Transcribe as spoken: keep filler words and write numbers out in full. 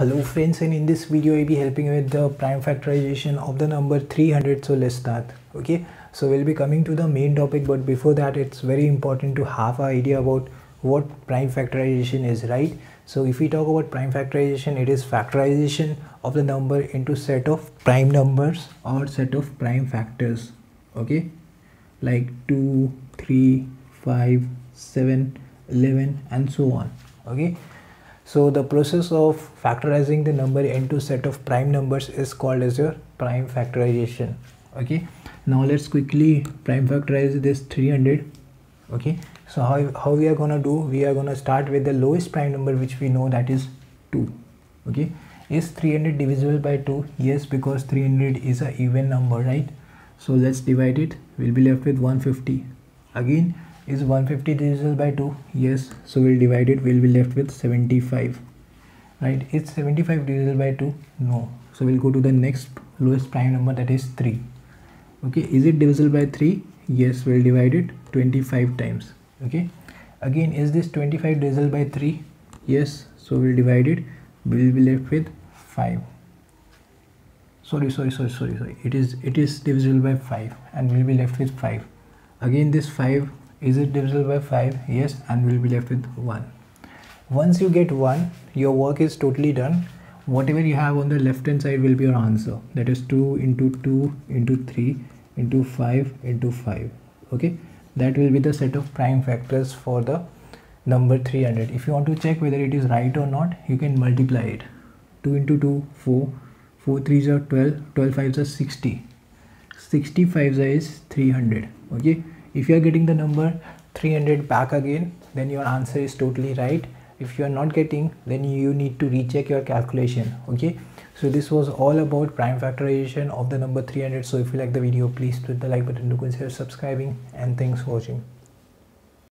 Hello friends, and in this video I'll be helping you with the prime factorization of the number three hundred. So let's start. Okay, so we'll be coming to the main topic, but before that it's very important to have an idea about what prime factorization is, right? So if we talk about prime factorization, it is factorization of the number into set of prime numbers or set of prime factors, okay, like two, three, five, seven, eleven and so on. Okay, so the process of factorizing the number into set of prime numbers is called as your prime factorization. Okay, now let's quickly prime factorize this three hundred. Okay, so how, how we are gonna do, we are gonna start with the lowest prime number which we know, that is two. Okay, is three hundred divisible by two? Yes, because three hundred is an even number, right? So let's divide it, we'll be left with one hundred fifty. Again, is one hundred fifty divisible by two? Yes, so we'll divide it, we'll be left with seventy-five, right? Is seventy-five divisible by two? No, so we'll go to the next lowest prime number, that is three. Okay, is it divisible by three? Yes, we'll divide it twenty-five times. Okay, again, is this twenty-five divisible by three? Yes, so we'll divide it, we'll be left with five. Sorry sorry sorry sorry sorry, it is it is divisible by five and we'll be left with five. Again, this five, is it divisible by five? Yes, and we'll be left with one. Once you get one, your work is totally done. Whatever you have on the left hand side will be your answer, that is two into two into three into five into five. Okay, that will be the set of prime factors for the number three hundred. If you want to check whether it is right or not, you can multiply it. Two into two four, four threes are twelve, twelve fives are sixty, sixty fives is three hundred. Okay, if you are getting the number three hundred back again, then your answer is totally right. If you are not getting, then you need to recheck your calculation. Okay, so this was all about prime factorization of the number three hundred. So if you like the video, please click the like button, do consider subscribing, and thanks for watching.